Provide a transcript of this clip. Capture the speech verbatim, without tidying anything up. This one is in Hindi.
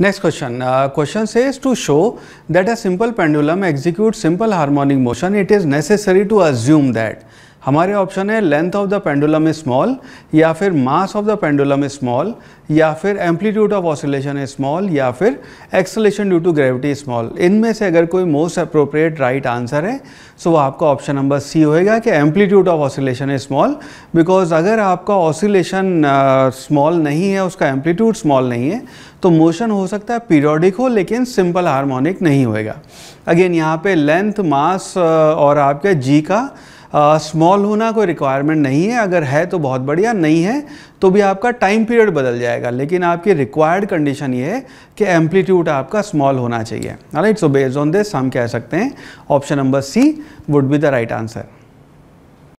Next question question says to show that a simple pendulum execute simple harmonic motion it is necessary to assume that. हमारे ऑप्शन है length of the pendulum is small, या फिर mass of the pendulum is small, या फिर amplitude of oscillation is small, या फिर acceleration due to gravity small. इनमें से अगर कोई मोस्ट अप्रोप्रिएट राइट आंसर है सो वो आपका ऑप्शन नंबर सी होएगा कि amplitude of oscillation is small, because अगर आपका ऑसिलेशन स्मॉल नहीं है, उसका एम्पलीट्यूड स्मॉल नहीं है, तो मोशन हो सकता है पीरियोडिक हो लेकिन सिंपल हार्मोनिक नहीं होएगा। अगेन यहाँ पे लेंथ, मास और आपके जी का स्मॉल uh, होना कोई रिक्वायरमेंट नहीं है। अगर है तो बहुत बढ़िया, नहीं है तो भी आपका टाइम पीरियड बदल जाएगा, लेकिन आपकी रिक्वायर्ड कंडीशन ये है कि एम्पलीट्यूड आपका स्मॉल होना चाहिए। Right, so based on this हम कह सकते हैं option number C would be the right answer.